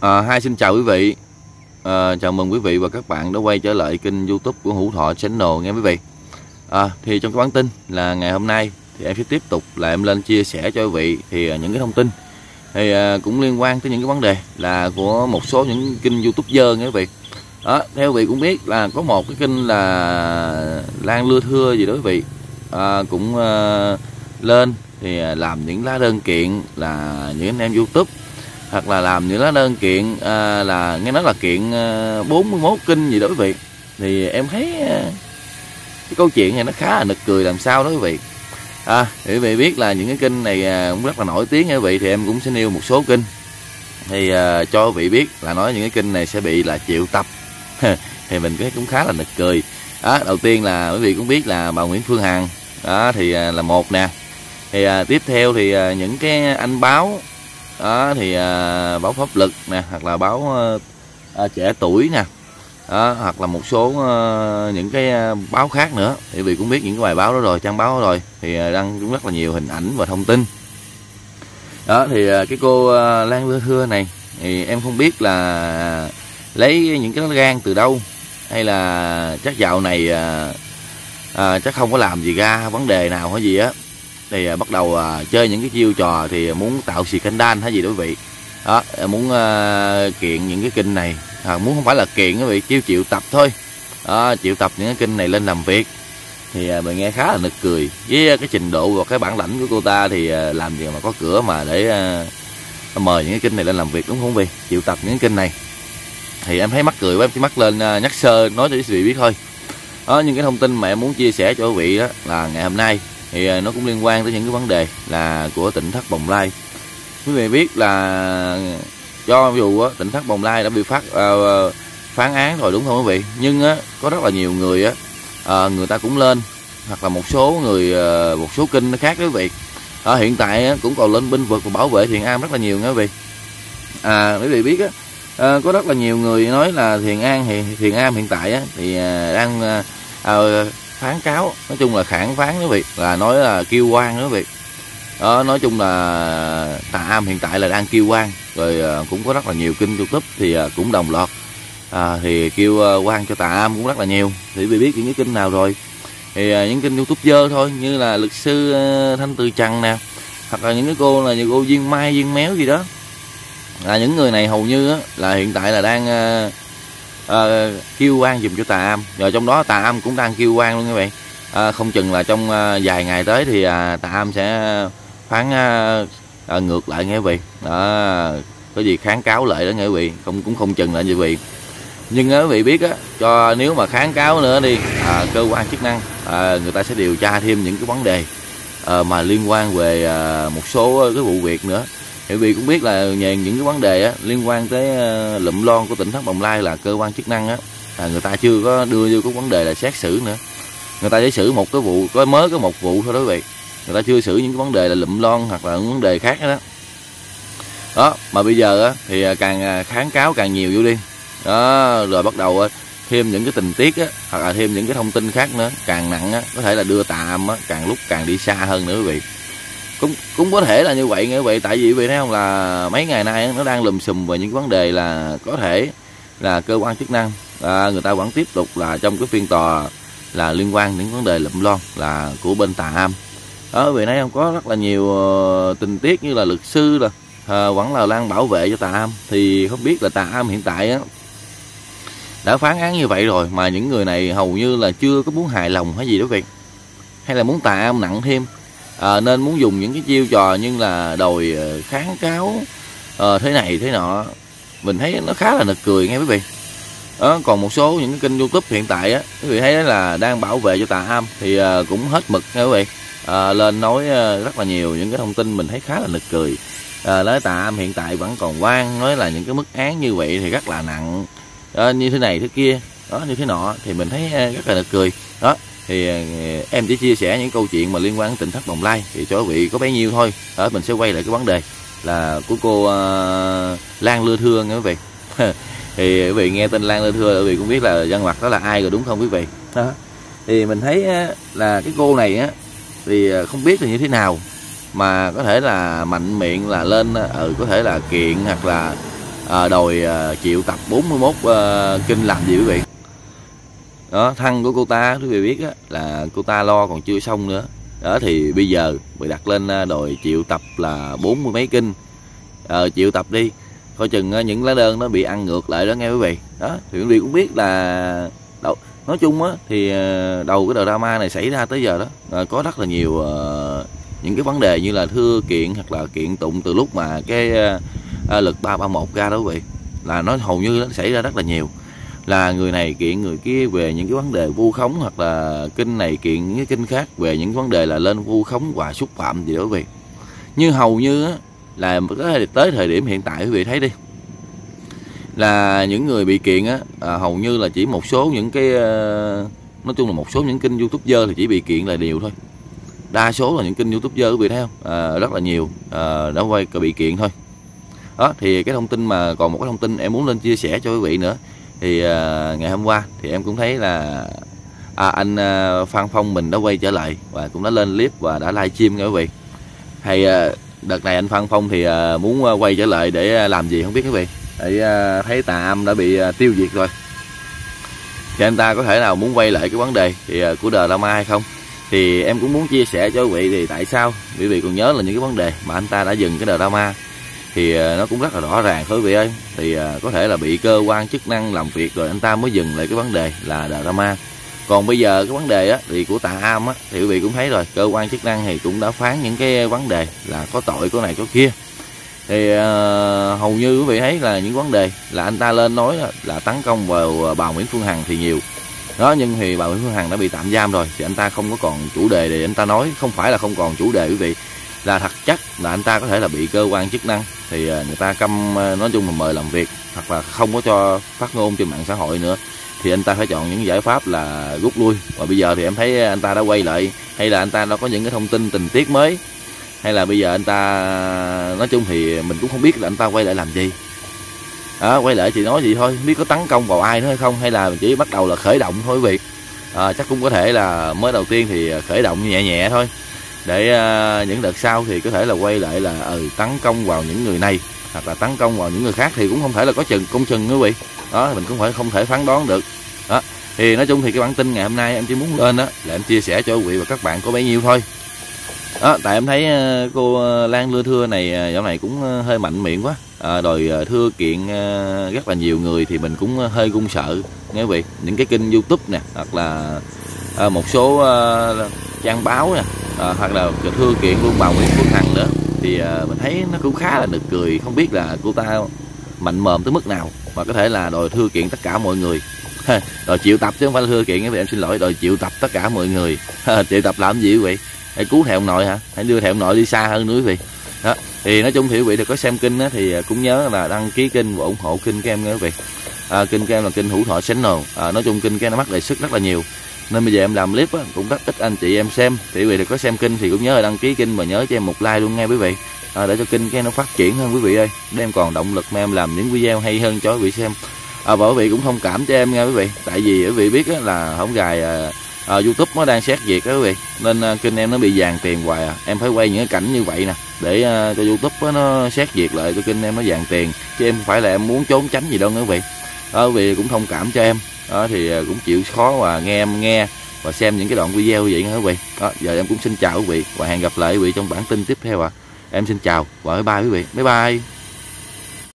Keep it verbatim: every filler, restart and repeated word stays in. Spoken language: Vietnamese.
À, hai xin chào quý vị, à, chào mừng quý vị và các bạn đã quay trở lại kênh YouTube của Hữu Thọ Channel nghe quý vị. à, Thì trong cái bản tin là ngày hôm nay thì em sẽ tiếp tục là em lên chia sẻ cho quý vị thì những cái thông tin thì à, cũng liên quan tới những cái vấn đề là của một số những kênh YouTuber nghe quý vị. Đó, theo quý vị cũng biết là có một cái kênh là Lan Lưa Thưa gì đó quý vị, à, cũng à, lên thì làm những lá đơn kiện là những anh em YouTube, hoặc là làm những lá đơn kiện à, là nghe nói là kiện à, bốn mươi mốt kinh gì đó quý vị. Thì em thấy à, cái câu chuyện này nó khá là nực cười làm sao đó quý vị. À, quý vị biết là những cái kênh này à, cũng rất là nổi tiếng nha quý vị, thì em cũng sẽ nêu một số kênh thì à, cho quý vị biết là nói những cái kênh này sẽ bị là triệu tập. Thì mình thấy cũng khá là nực cười. Đó, đầu tiên là quý vị cũng biết là bà Nguyễn Phương Hằng đó thì à, là một nè. Thì à, tiếp theo thì à, những cái anh báo đó thì à, báo pháp lực nè, hoặc là báo à, trẻ tuổi nè, đó, hoặc là một số à, những cái à, báo khác nữa. Thì vì cũng biết những cái bài báo đó rồi, trang báo đó rồi, thì à, đăng cũng rất là nhiều hình ảnh và thông tin. Đó thì à, cái cô à, Lan Lưa Thưa này thì em không biết là lấy những cái gan từ đâu, hay là chắc dạo này à, à, chắc không có làm gì ra vấn đề nào hay gì á, thì à, bắt đầu à, chơi những cái chiêu trò thì muốn tạo scandal hay gì đó quý vị. Đó, muốn à, kiện những cái kênh này, à, muốn không phải là kiện quý vị, chiêu triệu tập thôi. Đó, triệu tập những cái kênh này lên làm việc. Thì à, mình nghe khá là nực cười. Với cái trình độ và cái bản lãnh của cô ta thì à, làm gì mà có cửa mà để à, mời những cái kênh này lên làm việc, đúng không quý vị? Triệu tập những cái kênh này thì em thấy mắc cười quá, em chỉ mắc lên à, nhắc sơ nói cho quý vị biết thôi. Đó, những cái thông tin mà em muốn chia sẻ cho quý vị đó là ngày hôm nay thì nó cũng liên quan tới những cái vấn đề là của Tịnh Thất Bồng Lai. Quý vị biết là cho dù á, Tịnh Thất Bồng Lai đã bị phát uh, phán án rồi, đúng không quý vị? Nhưng á, có rất là nhiều người á, uh, người ta cũng lên, hoặc là một số người uh, một số kênh khác quý vị. Ở uh, hiện tại á, cũng còn lên binh vực và bảo vệ Thiền An rất là nhiều nha quý vị. À, quý vị biết á, uh, có rất là nhiều người nói là Thiền An thì Thiền An hiện tại á, thì uh, đang uh, uh, phán cáo, nói chung là khản phán đó việc, là nói là kêu quan đó việc. Đó, nói chung là Tà Am hiện tại là đang kêu quan rồi. Cũng có rất là nhiều kênh YouTube thì cũng đồng loạt à, thì kêu quan cho Tà Am cũng rất là nhiều. Thì vì biết những cái kênh nào rồi thì những kênh YouTube dơ thôi, như là luật sư Thanh Từ Trần nè, hoặc là những cái cô là những cô Duyên Mai, Duyên Méo gì đó, là những người này hầu như là hiện tại là đang À, kêu oan dùm cho Tà Am. Rồi trong đó Tà Am cũng đang kêu oan luôn các bạn. à, Không chừng là trong à, vài ngày tới thì à, Tà Am sẽ phán à, à, ngược lại nghe quý vị. Đó, có gì kháng cáo lại đó nghe quý vị, không, cũng không chừng là như vậy. Nhưng quý vị biết á, cho nếu mà kháng cáo nữa đi, à, cơ quan chức năng à, người ta sẽ điều tra thêm những cái vấn đề à, mà liên quan về à, một số cái vụ việc nữa. Bởi vì cũng biết là những cái vấn đề á, liên quan tới uh, lụm lon của Tịnh Thất Bồng Lai là cơ quan chức năng á, là người ta chưa có đưa vô cái vấn đề là xét xử nữa. Người ta chỉ xử một cái vụ, có mới có một vụ thôi đó quý vị. Người ta chưa xử những cái vấn đề là lụm lon hoặc là những vấn đề khác đó. Đó, mà bây giờ á, thì càng kháng cáo càng nhiều vô đi. Đó, rồi bắt đầu á, thêm những cái tình tiết á, hoặc là thêm những cái thông tin khác nữa, càng nặng á, có thể là đưa Tà Âm á, càng lúc càng đi xa hơn nữa quý vị. Cũng, cũng có thể là như vậy nghe quý vị. Tại vì quý vị thấy không, là mấy ngày nay nó đang lùm xùm về những vấn đề là có thể là cơ quan chức năng à, người ta vẫn tiếp tục là trong cái phiên tòa là liên quan đến vấn đề lụm lon là của bên Tà Am. Ở quý vị thấy không, có rất là nhiều tình tiết như là luật sư là à, vẫn là đang bảo vệ cho Tà Am. Thì không biết là Tà Am hiện tại á, đã phán án như vậy rồi mà những người này hầu như là chưa có muốn hài lòng hay gì đó việc, hay là muốn Tà Am nặng thêm. À, nên muốn dùng những cái chiêu trò như là đòi kháng cáo à, thế này thế nọ. Mình thấy nó khá là nực cười nghe quý vị. à, Còn một số những cái kênh YouTube hiện tại á, quý vị thấy là đang bảo vệ cho Tà Am thì à, cũng hết mực nghe quý vị. à, Lên nói à, rất là nhiều những cái thông tin mình thấy khá là nực cười. à, Nói Tà Am hiện tại vẫn còn oan, nói là những cái mức án như vậy thì rất là nặng, à, như thế này thế kia, đó như thế nọ. Thì mình thấy à, rất là nực cười. Đó thì em chỉ chia sẻ những câu chuyện mà liên quan đến Tịnh Thất Bồng Lai thì cho quý vị có bấy nhiêu thôi. Ở mình sẽ quay lại cái vấn đề là của cô uh, Lan Lưa Thưa nha quý vị. Thì quý vị nghe tên Lan Lưa Thưa, quý vị cũng biết là dân mặt đó là ai rồi, đúng không quý vị? Đó thì mình thấy là cái cô này á, thì không biết là như thế nào mà có thể là mạnh miệng là lên ở, có thể là kiện hoặc là à, đòi à, chịu tập bốn mươi mốt à, kinh làm gì quý vị. Đó, thân của cô ta quý vị biết á, là cô ta lo còn chưa xong nữa. Đó thì bây giờ bị đặt lên đòi chịu tập là bốn mươi mấy kinh. Ờ, chịu tập đi, coi chừng những lá đơn nó bị ăn ngược lại đó nghe quý vị. Đó thì quý vị cũng biết là đầu, nói chung á thì đầu cái drama này xảy ra tới giờ đó à, có rất là nhiều uh, những cái vấn đề như là thưa kiện hoặc là kiện tụng từ lúc mà cái uh, lực ba ba mốt ra đó quý vị, là nó hầu như nó xảy ra rất là nhiều, là người này kiện người kia về những cái vấn đề vu khống, hoặc là kinh này kiện những cái kinh khác về những vấn đề là lên vu khống và xúc phạm gì đó quý vị. Như hầu như á, là tới thời điểm hiện tại quý vị thấy đi, là những người bị kiện á, à, hầu như là chỉ một số những cái uh, nói chung là một số những kênh YouTuber thì chỉ bị kiện là điều thôi. Đa số là những kênh YouTuber quý vị thấy không, à, rất là nhiều à, đã quay bị kiện thôi. Đó thì cái thông tin mà còn một cái thông tin em muốn lên chia sẻ cho quý vị nữa, thì à, ngày hôm qua thì em cũng thấy là à, anh à, Phan Phong mình đã quay trở lại và cũng đã lên clip và đã live stream nha quý vị. Thì à, đợt này anh Phan Phong thì à, muốn quay trở lại để làm gì không biết quý vị. Để à, thấy tà âm đã bị à, tiêu diệt rồi, thì anh ta có thể nào muốn quay lại cái vấn đề thì à, của drama hay không. Thì em cũng muốn chia sẻ cho quý vị thì tại sao, quý vị còn nhớ là những cái vấn đề mà anh ta đã dừng cái drama thì nó cũng rất là rõ ràng thôi quý vị ơi. Thì có thể là bị cơ quan chức năng làm việc rồi anh ta mới dừng lại cái vấn đề là drama. Còn bây giờ cái vấn đề á, thì của tà am á, thì quý vị cũng thấy rồi, cơ quan chức năng thì cũng đã phán những cái vấn đề là có tội có này có kia. Thì uh, hầu như quý vị thấy là những vấn đề là anh ta lên nói là tấn công vào bà Nguyễn Phương Hằng thì nhiều đó, nhưng thì bà Nguyễn Phương Hằng đã bị tạm giam rồi thì anh ta không có còn chủ đề để anh ta nói. Không phải là không còn chủ đề quý vị, là thật chắc là anh ta có thể là bị cơ quan chức năng thì người ta câm, nói chung là mời làm việc hoặc là không có cho phát ngôn trên mạng xã hội nữa, thì anh ta phải chọn những giải pháp là rút lui. Và bây giờ thì em thấy anh ta đã quay lại, hay là anh ta đã có những cái thông tin tình tiết mới, hay là bây giờ anh ta nói chung thì mình cũng không biết là anh ta quay lại làm gì. À, quay lại thì nói gì thôi, biết có tấn công vào ai nữa hay không, hay là chỉ bắt đầu là khởi động thôi quý vị. À, chắc cũng có thể là mới đầu tiên thì khởi động nhẹ nhẹ thôi, để uh, những đợt sau thì có thể là quay lại là ừ, tấn công vào những người này hoặc là tấn công vào những người khác, thì cũng không thể là có chừng công chừng quý vị. Đó mình cũng phải không thể phán đoán được. Đó thì nói chung thì cái bản tin ngày hôm nay em chỉ muốn lên đó là em chia sẻ cho quý vị và các bạn có bấy nhiêu thôi. Đó tại em thấy uh, cô Lan Lưa Thưa này dạo này cũng hơi mạnh miệng quá, à, đòi thưa kiện uh, rất là nhiều người, thì mình cũng hơi run sợ nghe quý vị. Những cái kênh YouTube nè, hoặc là uh, một số uh, trang báo nè, à, hoặc là thưa kiện luôn bà Nguyễn Phương Hằng nữa, thì à, mình thấy nó cũng khá là nực cười. Không biết là cô ta mạnh mồm tới mức nào mà có thể là đòi thưa kiện tất cả mọi người. Đòi chịu tập chứ không phải là thưa kiện, vì em xin lỗi, đòi chịu tập tất cả mọi người. Chịu tập làm gì quý vị? Hãy cứu theo ông nội hả? Hãy đưa theo ông nội đi xa hơn nữa quý vị. Đó thì nói chung thì quý vị được có xem kênh á, thì cũng nhớ là đăng ký kênh và ủng hộ kênh các em nghe quý vị. À, kênh các em là kênh Hữu Thọ Channel, à, nói chung kênh các em nó mắc đề xuất rất là nhiều, nên bây giờ em làm clip á, cũng rất ít anh chị em xem. Thì quý vị được có xem kênh thì cũng nhớ là đăng ký kênh và nhớ cho em một like luôn nghe quý vị, à, để cho kênh cái nó phát triển hơn quý vị ơi, để em còn động lực mà em làm những video hay hơn cho quý vị xem. À, và quý vị cũng thông cảm cho em nghe quý vị, tại vì quý vị biết á, là hổng gài à, à, YouTube nó đang xét duyệt đó quý vị, nên à, kênh em nó bị dàn tiền hoài à. Em phải quay những cái cảnh như vậy nè để à, cho YouTube á, nó xét duyệt lại cho kênh em nó dàn tiền, chứ em không phải là em muốn trốn tránh gì đâu nghe quý vị. À, quý vị cũng thông cảm cho em. Đó, thì cũng chịu khó và nghe em nghe và xem những cái đoạn video như vậy nha quý vị. Đó, giờ em cũng xin chào quý vị và hẹn gặp lại quý vị trong bản tin tiếp theo ạ. À. Em xin chào và bye bye quý vị. Bye bye.